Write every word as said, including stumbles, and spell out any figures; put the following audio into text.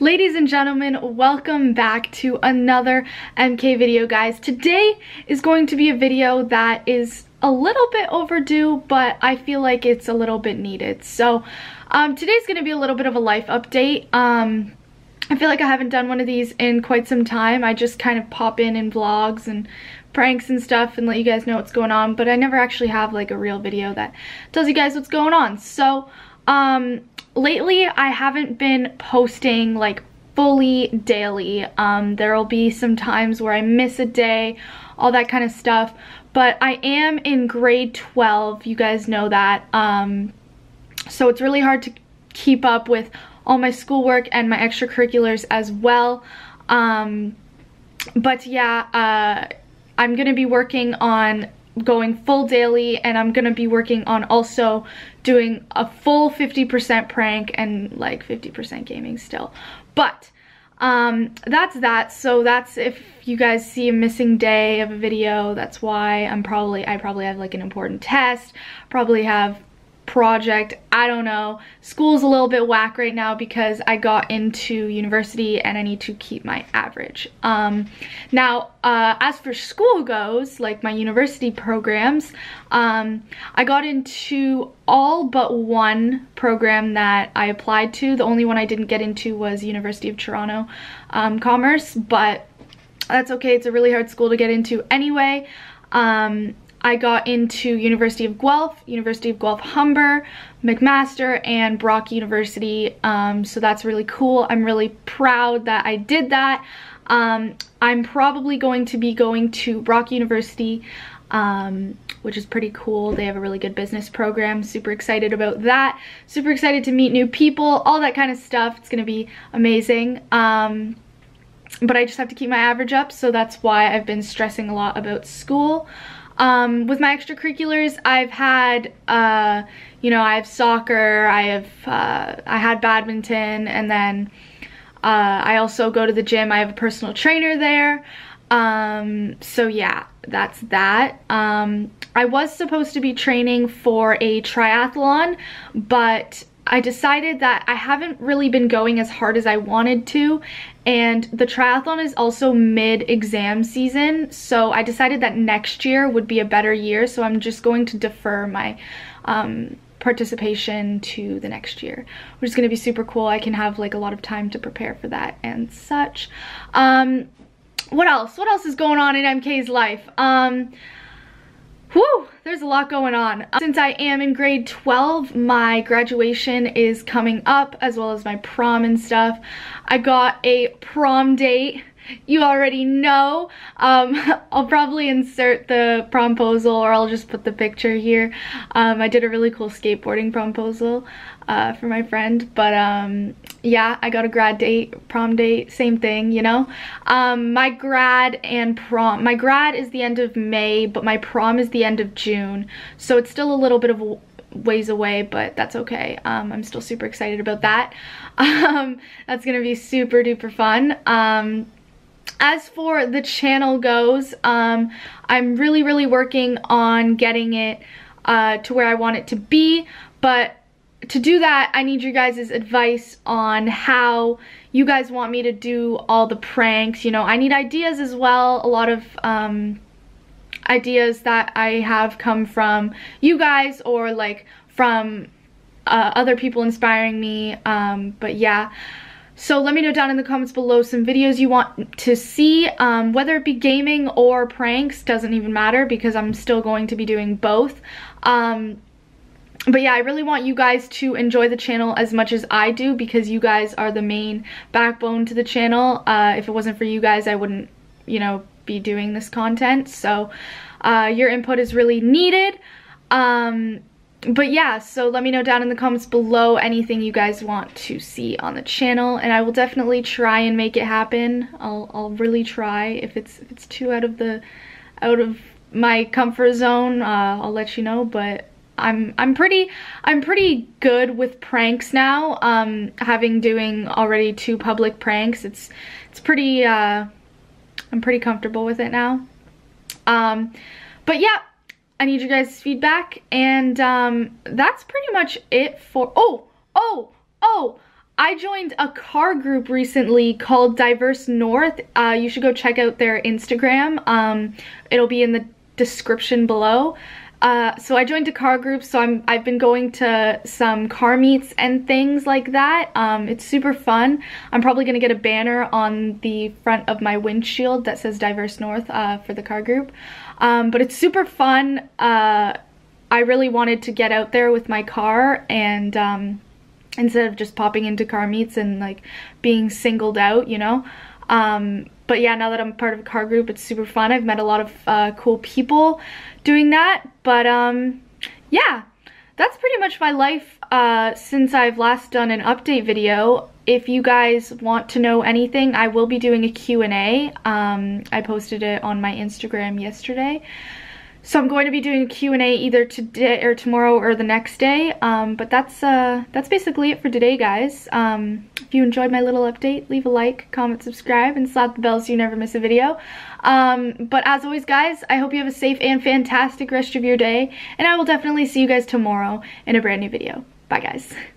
Ladies and gentlemen, welcome back to another M K video, guys. Today is going to be a video that is a little bit overdue, but I feel like it's a little bit needed. So um, today's going to be a little bit of a life update. Um, I feel like I haven't done one of these in quite some time. I just kind of pop in in vlogs and pranks and stuff and let you guys know what's going on, but I never actually have like a real video that tells you guys what's going on. So um, lately, I haven't been posting like fully daily. Um, there'll be some times where I miss a day, all that kind of stuff. But I am in grade twelve, you guys know that. Um, so it's really hard to keep up with all my schoolwork and my extracurriculars as well. Um, but yeah, uh, I'm gonna be working on going full daily, and I'm gonna be working on also doing a full fifty percent prank and like fifty percent gaming still. But um that's that. So that's, if you guys see a missing day of a video, that's why. I'm probably I probably have like an important test, probably have project, I don't know. School's a little bit whack right now because I got into university and I need to keep my average. Um, now, uh, as for school goes, like my university programs, um, I got into all but one program that I applied to. The only one I didn't get into was University of Toronto um, Commerce, but that's okay. It's a really hard school to get into anyway. Um, I got into University of Guelph, University of Guelph-Humber, McMaster, and Brock University, um, so that's really cool. I'm really proud that I did that. Um, I'm probably going to be going to Brock University, um, which is pretty cool. They have a really good business program. Super excited about that. Super excited to meet new people, all that kind of stuff. It's going to be amazing. Um, but I just have to keep my average up, so that's why I've been stressing a lot about school. Um, with my extracurriculars, I've had, uh, you know, I have soccer, I have, uh, I had badminton, and then, uh, I also go to the gym. I have a personal trainer there. Um, so yeah, that's that. Um, I was supposed to be training for a triathlon, but I decided that I haven't really been going as hard as I wanted to, and the triathlon is also mid-exam season, so I decided that next year would be a better year, so I'm just going to defer my um, participation to the next year, which is going to be super cool. I can have like a lot of time to prepare for that and such. Um, what else? What else is going on in M K's life? Um, Whew, there's a lot going on. Since I am in grade twelve, my graduation is coming up, as well as my prom and stuff. I got a prom date. You already know. Um, I'll probably insert the promposal, or I'll just put the picture here. Um, I did a really cool skateboarding promposal uh, for my friend, but um, yeah, I got a grad date, prom date, same thing, you know. Um, my grad and prom, my grad is the end of May, but my prom is the end of June, so it's still a little bit of a ways away, but that's okay. Um, I'm still super excited about that. Um, that's gonna be super duper fun. Um, As for the channel goes, um, I'm really, really working on getting it uh, to where I want it to be, but to do that, I need your guys' advice on how you guys want me to do all the pranks. You know, I need ideas as well. A lot of um, ideas that I have come from you guys, or like from uh, other people inspiring me, um, but yeah. So let me know down in the comments below some videos you want to see, um, whether it be gaming or pranks, doesn't even matter because I'm still going to be doing both. Um, but yeah, I really want you guys to enjoy the channel as much as I do, because you guys are the main backbone to the channel. Uh, if it wasn't for you guys, I wouldn't, you know, be doing this content. So uh, your input is really needed. Um, But yeah, so let me know down in the comments below anything you guys want to see on the channel, and I will definitely try and make it happen. I'll I'll really try. If it's if it's too out of the out of my comfort zone, uh, I'll let you know. But I'm I'm pretty I'm pretty good with pranks now. Um, having doing already two public pranks, it's it's pretty. Uh, I'm pretty comfortable with it now. Um, but yeah. I need your guys' feedback, and um, that's pretty much it for, oh, oh, oh, I joined a car group recently called Diverse North. Uh, you should go check out their Instagram. Um, it'll be in the description below. Uh, so I joined a car group, so I'm, I've been going to some car meets and things like that. Um, it's super fun. I'm probably going to get a banner on the front of my windshield that says Diverse North uh, for the car group. Um, but it's super fun. Uh, I really wanted to get out there with my car and um, instead of just popping into car meets and like being singled out, you know. Um, But yeah, now that I'm part of a car group, it's super fun. I've met a lot of uh, cool people doing that. But um, yeah, that's pretty much my life uh, since I've last done an update video. If you guys want to know anything, I will be doing a Q and A. Um, I posted it on my Instagram yesterday. So I'm going to be doing a Q and A either today or tomorrow or the next day. Um, but that's uh, that's basically it for today, guys. Um, if you enjoyed my little update, leave a like, comment, subscribe, and slap the bell so you never miss a video. Um, but as always, guys, I hope you have a safe and fantastic rest of your day. And I will definitely see you guys tomorrow in a brand new video. Bye, guys.